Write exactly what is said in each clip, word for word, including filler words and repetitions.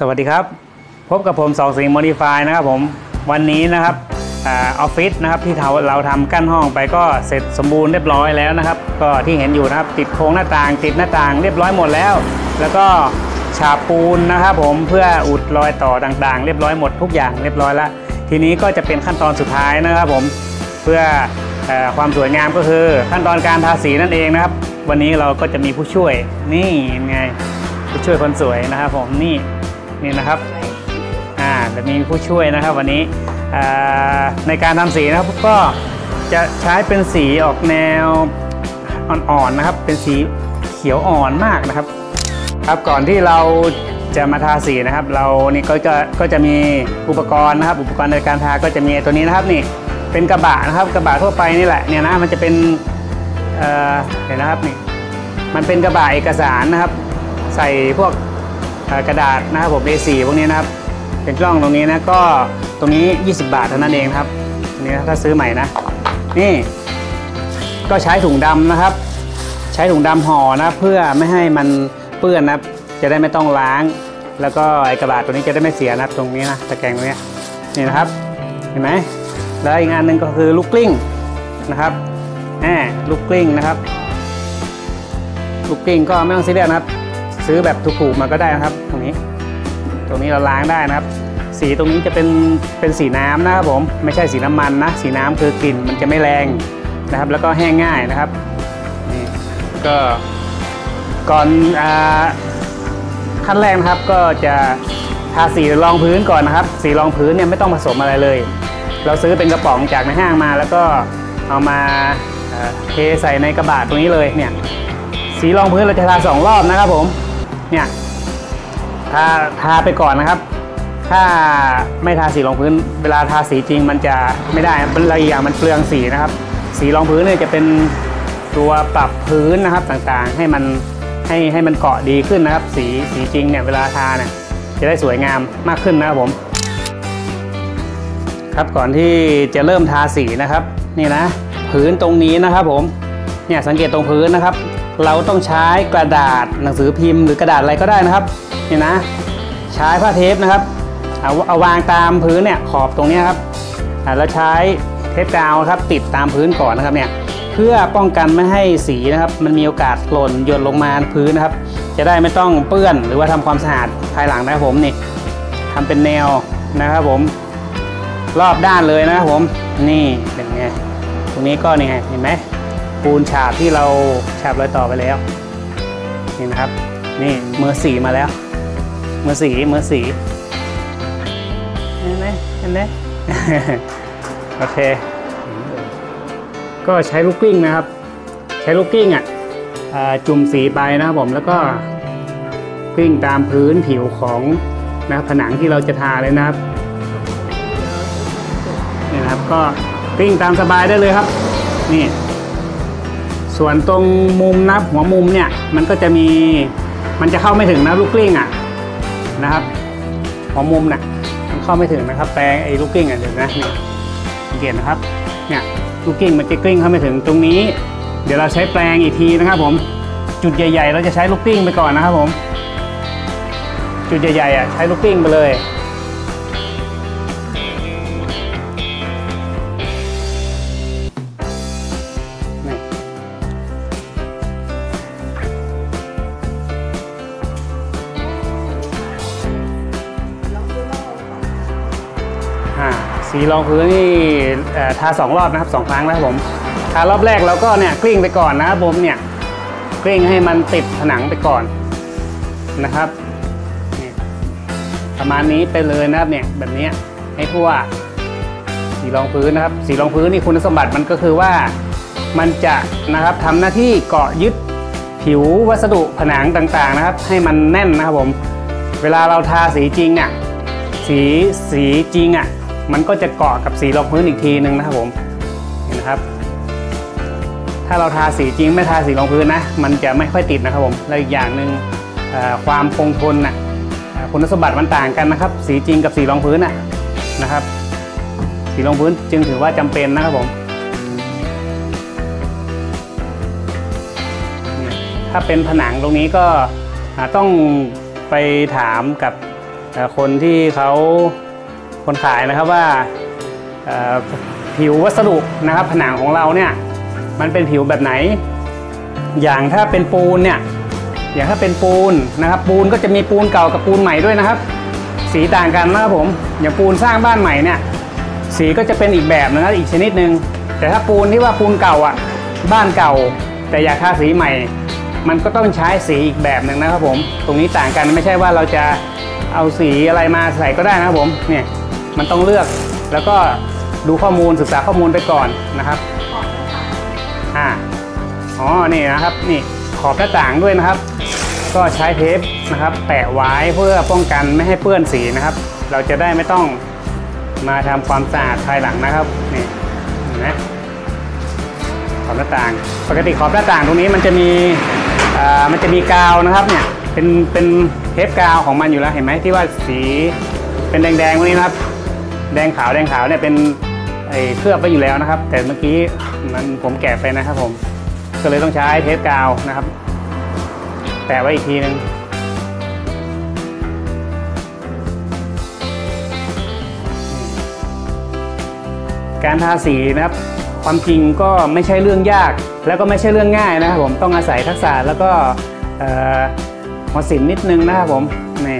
สวัสดีครับพบกับผมสองสิงห์ Modify นะครับผมวันนี้นะครับออฟฟิศนะครับที่เราทำกั้นห้องไปก็เสร็จสมบูรณ์เรียบร้อยแล้วนะครับก็ที่เห็นอยู่นะครับติดโครงหน้าต่างติดหน้าต่างเรียบร้อยหมดแล้วแล้วก็ฉาบปูนนะครับผมเพื่ออุดรอยต่อต่างๆเรียบร้อยหมดทุกอย่างเรียบร้อยแล้วทีนี้ก็จะเป็นขั้นตอนสุดท้ายนะครับผมเพื่อความสวยงามก็คือขั้นตอนการทาสีนั่นเองนะครับวันนี้เราก็จะมีผู้ช่วยนี่ไงผู้ช่วยคนสวยนะครับผมนี่นี่นะครับอ่าจะมีผู้ช่วยนะครับวันนี้ในการทำสีนะครับก็จะใช้เป็นสีออกแนวอ่อนๆนะครับเป็นสีเขียวอ่อนมากนะครับครับก่อนที่เราจะมาทาสีนะครับเรานี่ก็จะก็จะมีอุปกรณ์นะครับอุปกรณ์ในการทาก็จะมีตัวนี้นะครับนี่เป็นกระบะนะครับกระบะทั่วไปนี่แหละเนี่ยนะมันจะเป็นเอ่อเห็นนะครับนี่มันเป็นกระบะเอกสารนะครับใส่พวกกระดาษนะครับผม เอ โฟร์ พวกนี้นะครับเป็นกล้องตรงนี้นะก็ตรงนี้ยี่สิบบาทเท่านั้นเองครับนี่นะถ้าซื้อใหม่นะนี่ก็ใช้ถุงดำนะครับใช้ถุงดำห่อนะเพื่อไม่ให้มันเปื้อนนะครับจะได้ไม่ต้องล้างแล้วก็ไอกระดาษตัวนี้จะได้ไม่เสียนะครับตรงนี้นะตะแกรงตรงนี้นี่นะครับเห็นไหมแล้วอีกอันหนึ่งก็คือลูกกลิ้งนะครับแหมลูกกลิ้งนะครับลูกกลิ้งก็ไม่ต้องซีเรียสนะครับซื้อแบบถูกๆมาก็ได้นะครับตรงนี้ตรงนี้เราล้างได้นะครับสีตรงนี้จะเป็นเป็นสีน้ำนะครับผมไม่ใช่สีน้ำมันนะสีน้ำคือกลิ่นมันจะไม่แรงนะครับแล้วก็แห้งง่ายนะครับนี่ก็ก่อนอ่าขั้นแรกนะครับก็จะทาสีรองพื้นก่อนนะครับสีรองพื้นเนี่ยไม่ต้องผสมอะไรเลยเราซื้อเป็นกระป๋องจากในห้างมาแล้วก็เอามาเทใส่ในกระบะตรงนี้เลยเนี่ยสีรองพื้นเราจะทาสองรอบนะครับผมเนี่ยทาทาไปก่อนนะครับถ้าไม่ทาสีรองพื้นเวลาทาสีจริงมันจะไม่ได้เป็นอะไรอย่างมันเปลืองสีนะครับสีรองพื้นเนี่ยจะเป็นตัวปรับพื้นนะครับต่างๆให้มันให้ให้มันเกาะดีขึ้นนะครับสีสีจริงเนี่ยเวลาทาเนี่ยจะได้สวยงามมากขึ้นนะครับผมครับก่อนที่จะเริ่มทาสีนะครับนี่นะพื้นตรงนี้นะครับผมเนี่ยสังเกตตรงพื้นนะครับเราต้องใช้กระดาษหนังสือพิมพ์หรือกระดาษอะไรก็ได้นะครับนี่นะใช้ผ้าเทปนะครับเอาเอาวางตามพื้นเนี่ยขอบตรงนี้ครับแล้วใช้เทปกาวครับติดตามพื้นก่อนนะครับเนี่ยเพื่อป้องกันไม่ให้สีนะครับมันมีโอกาสหล่นหยดลงมาพื้นนะครับจะได้ไม่ต้องเปื้อนหรือว่าทำความสะอาดภายหลังนะครับผมนี่ทำเป็นแนวนะครับผมรอบด้านเลยนะครับผมนี่เป็นไงตรงนี้ก็นี่ไงเห็นไหมปูนฉาบที่เราฉาบรอยต่อไปแล้วนี่นะครับนี่เมอร์สีมาแล้วเมอร์สีเมอร์สีเห็นไหมเห็นไหม โอเคก็ใช้ลูกกลิ้งนะครับใช้ลูกกลิ้งอ่ะจุ่มสีไปนะครับผมแล้วก็กลิ้งตามพื้นผิวของนะผนังที่เราจะทาเลยนะครับนี่นะครับก็กลิ้งตามสบายได้เลยครับนี่ส่วนตรงมุมนะหัวมุมเนี่ยมันก็จะมีมันจะเข้าไม่ถึงนะลูกกลิ้งอ่ะนะครับหัวมุมน่ะมันเข้าไม่ถึงนะครับแต่ไอ้ลูกกลิ้งอ่ะเดี๋ยวนะนี่สังเกตนะครับเนี่ยลูกกลิ้งมันจะกลิ้งเข้าไม่ถึงตรงนี้เดี๋ยวเราใช้แปรงอีกทีนะครับผมจุดใหญ่ๆเราจะใช้ลูกกลิ้งไปก่อนนะครับผมจุดใหญ่ๆอ่ะใช้ลูกกลิ้งไปเลยสีรองพื้นนี่ทาสองรอบนะครับสองครั้งนะครับผมทารอบแรกเราก็เนี่ยกลิ้งไปก่อนนะครับผมเนี่ยกลิ้งให้มันติดผนังไปก่อนนะครับนี่ประมาณนี้ไปเลยนะครับเนี่ยแบบนี้ให้ทั่วสีรองพื้นนะครับสีรองพื้นนี่คุณสมบัติมันก็คือว่ามันจะนะครับทำหน้าที่เกาะยึดผิววัสดุผนังต่างๆนะครับให้มันแน่นนะครับผมเวลาเราทาสีจริงเนี่ยสีสีจริงอ่ะมันก็จะเกาะกับสีรองพื้นอีกทีนึงนะครับผมเห็นนะครับถ้าเราทาสีจริงไม่ทาสีรองพื้นนะมันจะไม่ค่อยติดนะครับผมและอีกอย่างหนึ่งความคงทนนะคุณสมบัติมันต่างกันนะครับสีจริงกับสีรองพื้นนะนะครับสีรองพื้นจึงถือว่าจำเป็นนะครับผมถ้าเป็นผนังตรงนี้ก็ต้องไปถามกับ คนที่เขาคนขายนะครับว่าผิววัสดุนะครับผนังของเราเนี่ยมันเป็นผิวแบบไหนอย่างถ้าเป็นปูนเนี่ยอย่างถ้าเป็นปูนนะครับปูนก็จะมีปูนเก่ากับปูนใหม่ด้วยนะครับสีต่างกันนะครับผมอย่างปูนสร้างบ้านใหม่เนี่ยสีก็จะเป็นอีกแบบนะครับอีกชนิดหนึ่งแต่ถ้าปูนที่ว่าปูนเก่าอ่ะบ้านเก่าแต่อยากทาสีใหม่มันก็ต้องใช้สีอีกแบบหนึ่งนะครับผมตรงนี้ต่างกันไม่ใช่ว่าเราจะเอาสีอะไรมาใส่ก็ได้นะครับผมเนี่ยมันต้องเลือกแล้วก็ดูข้อมูลศึกษาข้อมูลไปก่อนนะครับอ่าอ๋อนี่นะครับนี่ขอบหน้าต่างด้วยนะครับก็ใช้เทปนะครับแปะไว้เพื่อป้องกันไม่ให้เปื้อนสีนะครับเราจะได้ไม่ต้องมาทำความสะอาดภายหลังนะครับนี่นะขอบหน้าต่างปกติขอบหน้าต่างตรงนี้มันจะมีอ่ามันจะมีกาวนะครับเนี่ยเป็นเป็นเทปกาวของมันอยู่แล้วเห็นไหมที่ว่าสีเป็นแดงๆพวกนี้นะครับแดงขาวแดงขาวเนี่ยเป็นไอ้เคลือบไว้อยู่แล้วนะครับแต่เมื่อกี้มันผมแกะไปนะครับผมก็เลยต้องใช้เทปกาวนะครับแปะไว้อีกทีนึงการทาสีนะครับความจริงก็ไม่ใช่เรื่องยากแล้วก็ไม่ใช่เรื่องง่ายนะครับผมต้องอาศัยทักษะแล้วก็หัวศิลป์นิดนึงนะครับผมนี่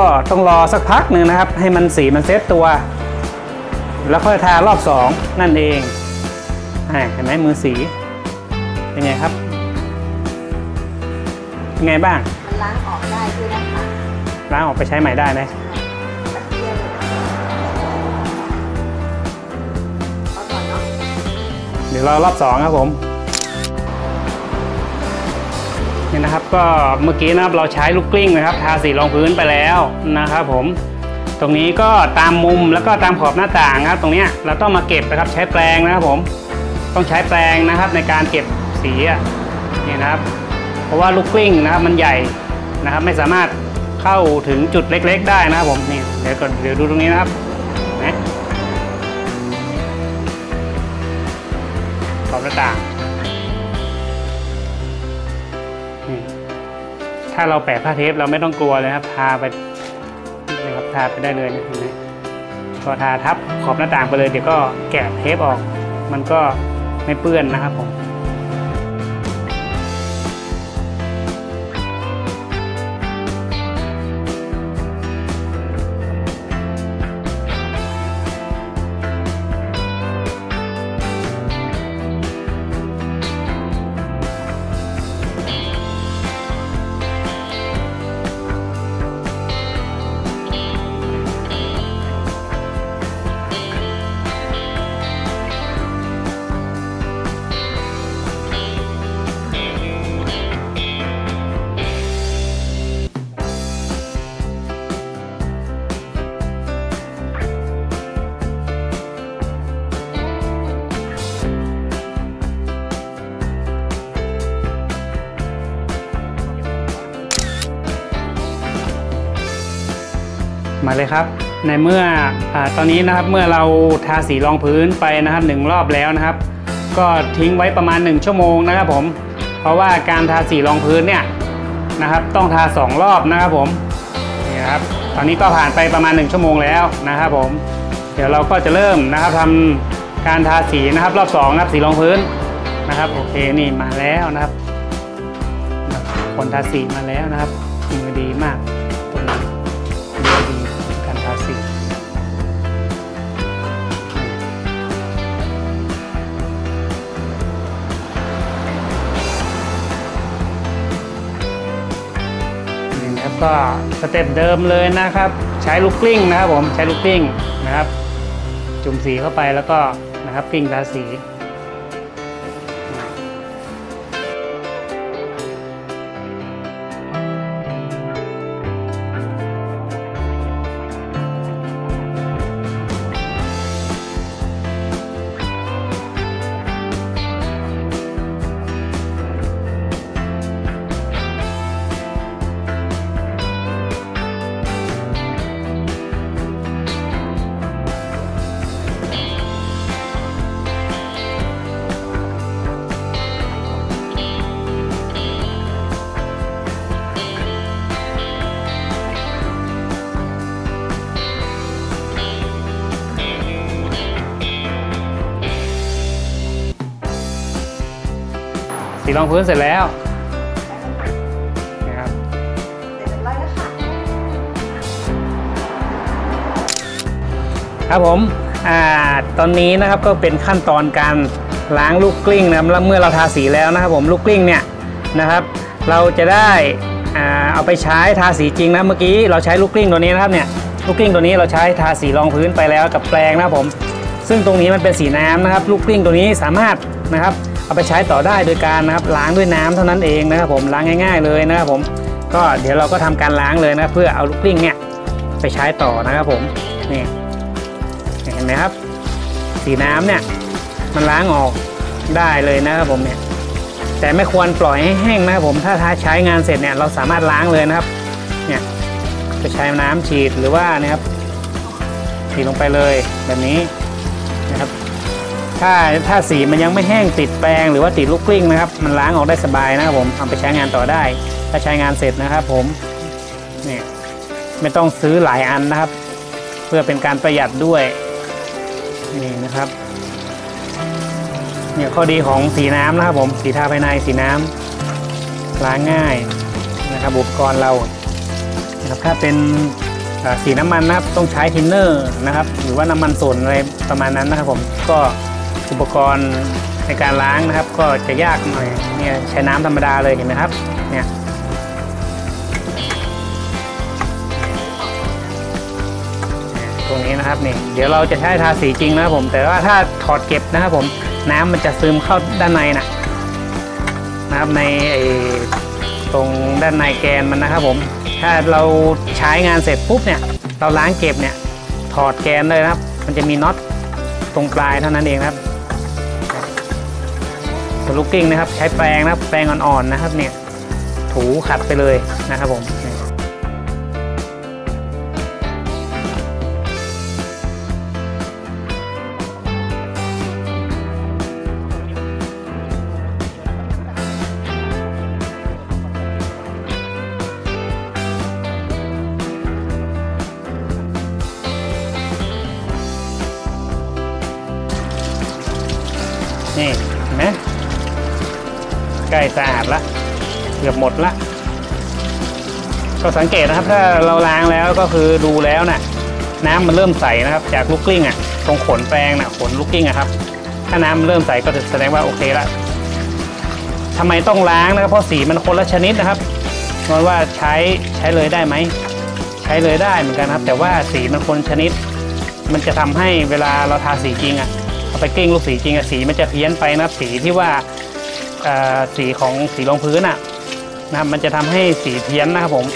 ก็ต้องรอสักพักหนึ่งนะครับให้มันสีมันเซตตัวแล้วค่อยทารอบสองนั่นเองเห็นไหมมือสีเป็นไงครับเป็นไงบ้างล้างออกได้ด้วยนะคะล้างออกไปใช้ใหม่ได้ไหมเดี๋ยวเรารอบสองครับผมนี่นะครับก็เมื่อกี้นะครับเราใช้ลูกกลิ้งนะครับทาสีรองพื้นไปแล้วนะครับผมตรงนี้ก็ตามมุมแล้วก็ตามขอบหน้าต่างนะครับตรงนี้เราต้องมาเก็บนะครับใช้แปรงนะครับผมต้องใช้แปรงนะครับในการเก็บสีนี่นะครับเพราะว่าลูกกลิ้งนะครับมันใหญ่นะครับไม่สามารถเข้าถึงจุดเล็กๆได้นะครับผมนี่เดี๋ยวก่อนเดี๋ยวดูตรงนี้นะครับนะขอบหน้าต่างถ้าเราแปะผ้าเทปเราไม่ต้องกลัวเลยครับทาไปนะครับทาไปได้เลยนะเห็นไหมพอทาทับขอบหน้าต่างไปเลยเดี๋ยวก็แกะเทปออกมันก็ไม่เปื้อนนะครับผมมาเลยครับในเมื่อตอนนี้นะครับเมื่อเราทาสีรองพื้นไปนะครับหนึ่งรอบแล้วนะครับก็ทิ้งไว้ประมาณหนึ่งชั่วโมงนะครับผม เพราะว่าการทาสีรองพื้นเนี่ยนะครับต้องทาสองรอบนะครับผมนี่นะครับตอนนี้ก็ผ่านไปประมาณหนึ่งชั่วโมงแล้วนะครับผมเดี๋ยวเราก็จะเริ่มนะครับทำการทาสีนะครับรอบสองนะครับสีรองพื้นนะครับโอเคนี่มาแล้วนะครับคนทาสีมาแล้วนะครับมือดีมากมือดีการทาสีนะครับก็สเต็ปเดิมเลยนะครับใช้ลูกกลิ้งนะครับผมใช้ลูกกลิ้งนะครับจุ่มสีเข้าไปแล้วก็นะครับกลิ้งทาสีสีรองพื้นเสร็จแล้วนะครับครับผมอ่าตอนนี้นะครับก็เป็นขั้นตอนการล้างลูกกลิ้งนะครับแล้วเมื่อเราทาสีแล้วนะครับผมลูกกลิ้งเนี่ยนะครับเราจะได้อ่าเอาไปใช้ทาสีจริงนะเมื่อกี้เราใช้ลูกกลิ้งตัวนี้นะครับเนี่ยลูกกลิ้งตัวนี้เราใช้ทาสีรองพื้นไปแล้วกับแปรงนะครับผมซึ่งตรงนี้มันเป็นสีน้ำนะครับลูกกลิ้งตัวนี้สามารถนะครับเอาไปใช้ต่อได้โดยการนะครับล้างด้วยน้ำเท่านั้นเองนะครับผมล้างง่ายๆเลยนะครับผมก็เดี๋ยวเราก็ทำการล้างเลยนะเพื่อเอาลูกกลิ้งเนี่ยไปใช้ต่อนะครับผมนี่เห็นไหมครับสีน้ำเนี่ยมันล้างออกได้เลยนะครับผมเนี่ยแต่ไม่ควรปล่อยให้แห้งนะครับผมถ้าใช้งานเสร็จเนี่ยเราสามารถล้างเลยนะครับเนี่ยไปใช้น้ำฉีดหรือว่านะครับฉีดลงไปเลยแบบนี้นะครับถ้าถ้าสีมันยังไม่แห้งติดแปรงหรือว่าติดลูกกลิ้งนะครับมันล้างออกได้สบายนะครับผมเอาไปใช้งานต่อได้ถ้าใช้งานเสร็จนะครับผมนี่ไม่ต้องซื้อหลายอันนะครับเพื่อเป็นการประหยัดด้วยนี่นะครับเนี่ยข้อดีของสีน้ำนะครับผมสีทาภายในสีน้ำล้างง่ายนะครับอุปกรณ์เรานะครับถ้าเป็นสีน้ำมันนะครับต้องใช้ทินเนอร์นะครับหรือว่าน้ำมันส่วนอะไรประมาณนั้นนะครับผมก็อุปกรณ์ในการล้างนะครับก็จะยากหน่อยเนี่ยใช้น้ำธรรมดาเลยเห็นไหมครับเนี่ยตรงนี้นะครับนี่เดี๋ยวเราจะใช้ทาสีจริงนะครับผมแต่ว่าถ้าถอดเก็บนะครับผมน้ำมันจะซึมเข้าด้านในนะนะครับในตรงด้านในแกนมันนะครับผมถ้าเราใช้งานเสร็จปุ๊บเนี่ยเราล้างเก็บเนี่ยถอดแกนเลยนะครับมันจะมีน็อตตรงปลายเท่านั้นเองครับส่วนลูกกลิ้งนะครับใช้แปรงนะครับแปรงอ่อนๆนะครับเนี่ยถูขัดไปเลยนะครับผมนี่เห็นไหมใกล้สะอาดละเกือบหมดละก็สังเกตนะครับถ้าเราล้างแล้วก็คือดูแล้วนะน้ำมันเริ่มใสนะครับจากลูกกลิ้งอ่ะตรงขนแปรงนะขนลูกกลิ้งอ่ะครับถ้าน้ำมันเริ่มใสก็แสดงว่าโอเคละทำไมต้องล้างนะครับเพราะสีมันคนละชนิดนะครับนอนว่าใช้ใช้เลยได้ไหมใช้เลยได้เหมือนกันครับแต่ว่าสีมันคนชนิดมันจะทำให้เวลาเราทาสีจริงอ่ะเอาไปกลิ้งลูกสีจริงอะสีมันจะเพี้ยนไปนะครับสีที่ว่าสีของสีรองพื้นอะนะครับมันจะทำให้สีเพี้ยนนะครับผม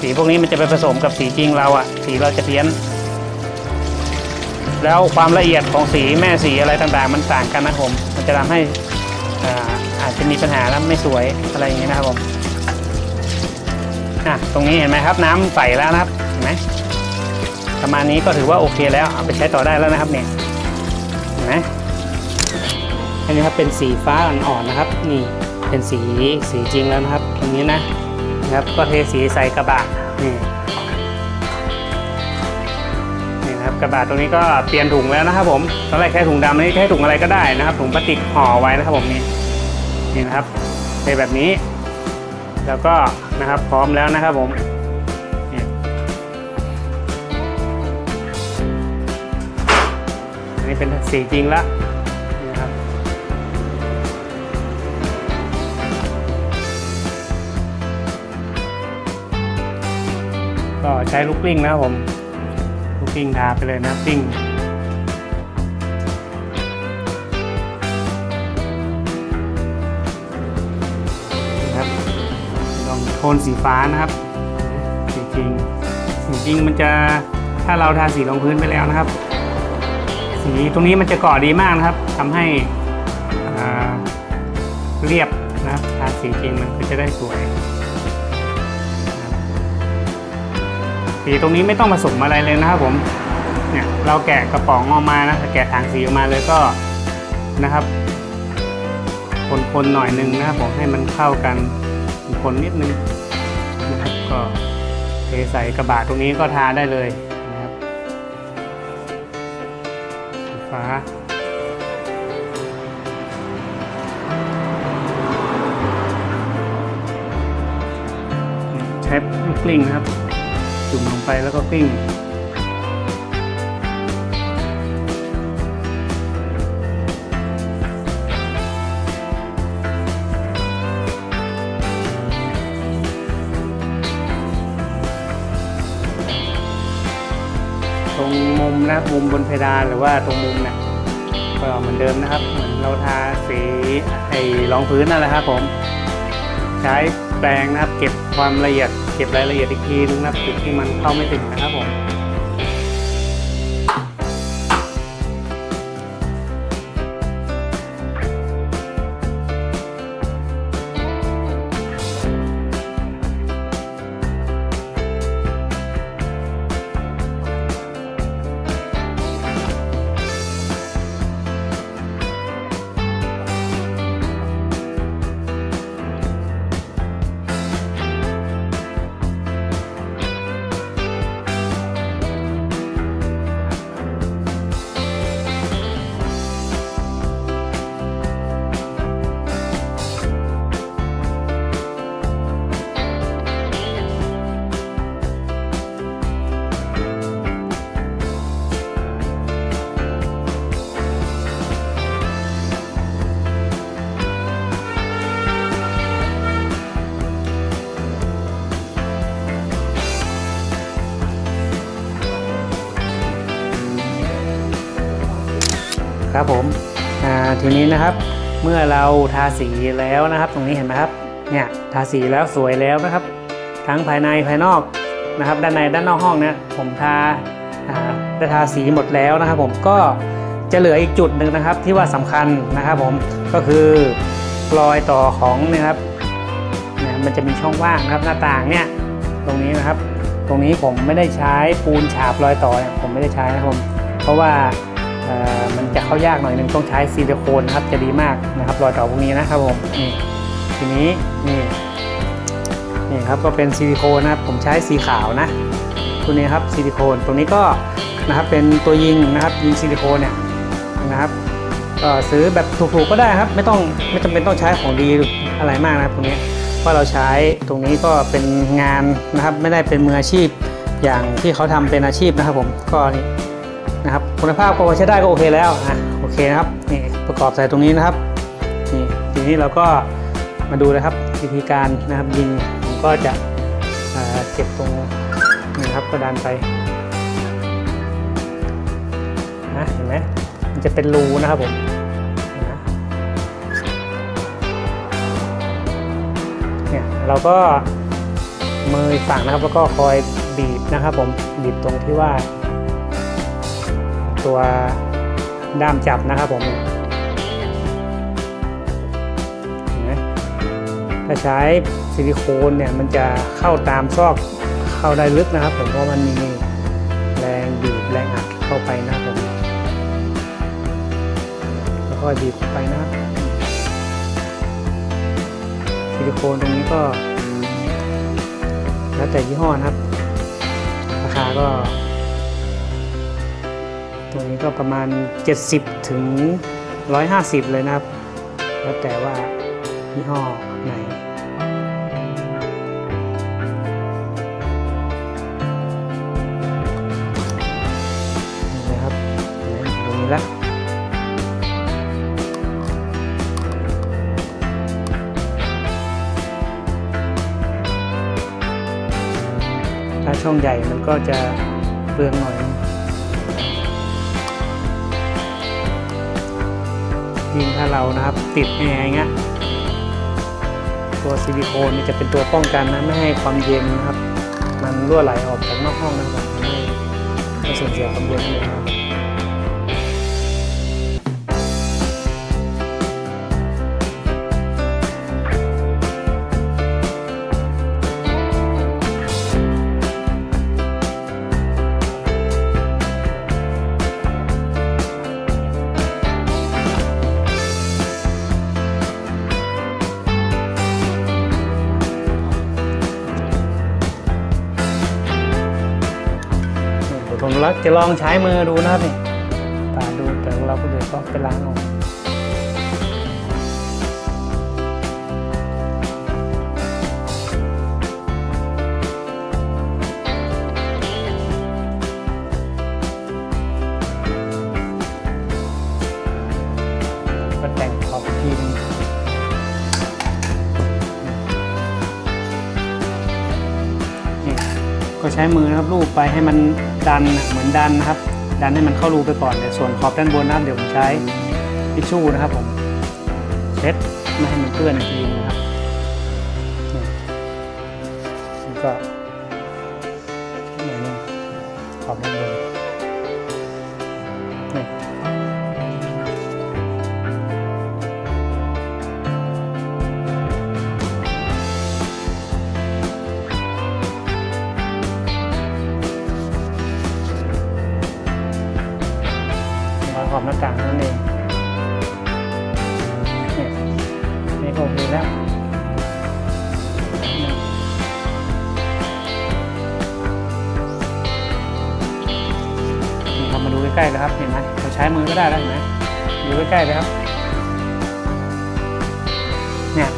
สีพวกนี้มันจะไปผสมกับสีจริงเราอะสีเราจะเพี้ยนแล้วความละเอียดของสีแม่สีอะไรต่างๆมันต่างกันนะครับผมมันจะทำให้อาจจะมีปัญหาแล้วไม่สวยอะไรอย่างเงี้ยนะครับผมอ่ะตรงนี้เห็นไหมครับน้ำใสแล้วนะครับเห็นไหมประมาณนี้ก็ถือว่าโอเคแล้วเอาไปใช้ต่อได้แล้วนะครับเนี่ยอันนี้ครับเป็นสีฟ้าอ่อนๆนะครับนี่ เป็นสีสีจริงแล้วนะครับตรงนี้นะครับก็เทสีใส่กระบะนี่นี่นะครับกระบะตรงนี้ก็เปลี่ยนถุงแล้วนะครับผมตอนแรกแค่ถุงดำนี่แค่ถุงอะไรก็ได้นะครับถุงพลาสติกห่อไว้นะครับผมนี่นี่นะครับในแบบนี้แล้วก็นะครับพร้อมแล้วนะครับผมอันนี้เป็นสีจริงละนะครับก็ใช้ลูกกลิ้งนะครับผมลูกกลิ้งทาไปเลยนะกลิ้งนะครับลองโทนสีฟ้านะครับสีจริงสีจริงมันจะถ้าเราทาสีลงพื้นไปแล้วนะครับสีตรงนี้มันจะก่อดีมากนะครับทำให้เรียบนะครับทาสีจริงมันก็จะได้สวยสีตรงนี้ไม่ต้องผสมอะไรเลยนะครับผมเนี่ยเราแกะกระป๋องออกมานะแกะถังสีออกมาเลยก็นะครับคนๆหน่อยนึงนะครับผมให้มันเข้ากันคนนิดนึงนะครับก็เทใส่กระบะตรงนี้ก็ทาได้เลยสีฟ้าใช้ลูกกลิ้งครับจุ่มลงไปแล้วก็กลิ้งตรงมุมนะมุมบนเพดานหรือว่าตรงมุมเนี่ยก็เหมือนเดิมนะครับเหมือนเราทาสีไอ้รองพื้นนั่นแหละครับผมใช้แปรงนะครับเก็บความละเอียดเก็บรายละเอียดอีกทีนึงนะครับจุดที่มันเข้าไม่ถึงนะครับผมครับผมทีนี้นะครับเมื่อเราทาสีแล้วนะครับตรงนี้เห็นไหมครับเนี่ยทาสีแล้วสวยแล้วนะครับทั้งภายในภายนอกนะครับด้านในด้านนอกห้องเนี่ยผมทาได้ทาสีหมดแล้วนะครับผมก็จะเหลืออีกจุดหนึ่งนะครับที่ว่าสำคัญนะครับผมก็คือรอยต่อของนะครับเนี่ยมันจะมีช่องว่างนะครับหน้าต่างเนี่ยตรงนี้นะครับตรงนี้ผมไม่ได้ใช้ปูนฉาบรอยต่อผมไม่ได้ใช้นะครับผมเพราะว่ามันจะเข้ายากหน่อยหนึ่งต้องใช้ซิลิโคนนะครับจะดีมากนะครับรอยต่อพวกนี้นะครับผมนี่ทีนี้นี่นี่ครับก็เป็นซิลิโคนนะครับผมใช้สีขาวนะตัวนี้ครับซิลิโคนตรงนี้ก็นะครับเป็นตัวยิงนะครับยิงซิลิโคนเนี่ยนะครับก็ซื้อแบบถูกๆก็ได้ครับไม่ต้องไม่จำเป็นต้องใช้ของดีอะไรมากนะครับตรงนี้เพราะเราใช้ตรงนี้ก็เป็นงานนะครับไม่ได้เป็นมืออาชีพอย่างที่เขาทำเป็นอาชีพนะครับผมก็นี่นะครับคุณภาพก็ใช้ได้ก็โอเคแล้วนะโอเคนะครับนี่ประกอบใส่ตรงนี้นะครับนี่ทีนี้เราก็มาดูนะครับวิธีการนะครับยิงผมก็จะเก็บตรงนี้นะครับกระดานไปนะเห็นไหมมันจะเป็นรูนะครับผมนะเนี่ยเราก็มือฝั่งนะครับแล้วก็คอยบีบนะครับผมบีบตรงที่ว่าตัวด้ามจับนะครับผมถ้าใช้ซิลิโคนเนี่ยมันจะเข้าตามซอกเข้าได้ลึกนะครับผมเพราะมันมีแรงบีบแรงอัดเข้าไปนะครับผมแล้วก็บีบเข้าไปนะครับ ลิโคนตรงนี้ก็แล้วแต่ยี่ห้อนะครับราคาก็ตรงนี้ก็ประมาณเจ็ดสิบถึงหนึ่งร้อยห้าสิบเลยนะครับแล้วแต่ว่ายี่ห้อไหนนะครับตรงนี้ละถ้าช่องใหญ่มันก็จะเปลืองหน่อยยิ่งถ้าเรานะครับติดแอร์อย่างเงี้ยตัวซิลิโคนนี่จะเป็นตัวป้องกันนะไม่ให้ความเย็นนะครับมันรั่วไหลออกจากนอกห้องนะครับไม่ส่งเสียความเย็นเลยครับผมจะลองใช้มือดูนะครับนี่ตาดูแต่เราก็เดี๋ยวก็ไปล้างออกก็แต่งขอบพิมพ์นี่ก็ใช้มือนะครับลูบไปให้มันดันเหมือนดันนะครับดันให้มันเข้ารูไปก่อนแต่ส่วนขอบด้านบนนะครับเดี๋ยวผมใช้ทิชชู่นะครับผมเช็ดไม่ให้มันเปื้อนทีนะครับนี่ก็นี่ขอบด้านบนนี่ขอบหน้าต่างนั่นเองนี่โอเคแล้วนี่เรามาดูใกล้ๆนะครับเห็นไหมเราใช้มือก็ได้แล้วเห็นไหมดูใกล้ๆเลยครับเนี่ย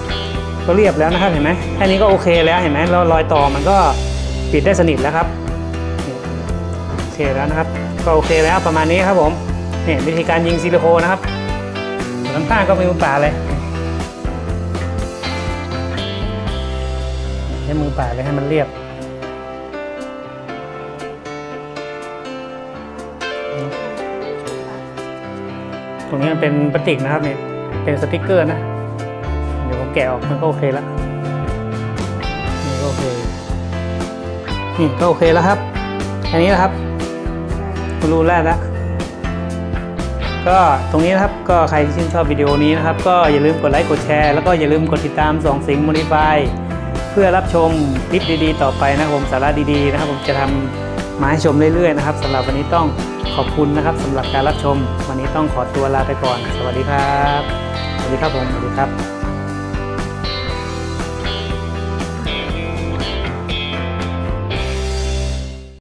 ก็เรียบแล้วนะครับเห็นไหมแค่นี้ก็โอเคแล้วเห็นไหมเรารอยต่อมันก็ปิดได้สนิทแล้วครับโอเคแล้วนะครับก็โอเคแล้วประมาณนี้ครับผมเนี่ยวิธีการยิงซิลิโคนนะครับน้ำตาก็เป็นมือเปล่าเลยให้มือเปล่าเลยให้มันเรียบตรงนี้มันเป็นพลาสติกนะครับเนี่ยเป็นสติ๊กเกอร์นะเดี๋ยวผมแกะออกมันก็โอเคแล้วนี่ก็โอเคนี่ก็โอเคแล้วครับแค่นี้นะครับรู้แล้วนะก็ตรงนี้นะครับก็ใครที่ชื่นชอบวิดีโอนี้นะครับก็อย่าลืมกดไลค์กดแชร์แล้วก็อย่าลืมกดติดตามส่องสิงห์ Modify เพื่อรับชมคลิปดีๆต่อไปนะครับผมสาระดีๆนะครับผมจะทำมาให้ชมเรื่อยๆนะครับสำหรับวันนี้ต้องขอบคุณนะครับสำหรับการรับชมวันนี้ต้องขอตัวลาไปก่อนสวัสดีครับสวัสดีครับผมสวัสดีครับ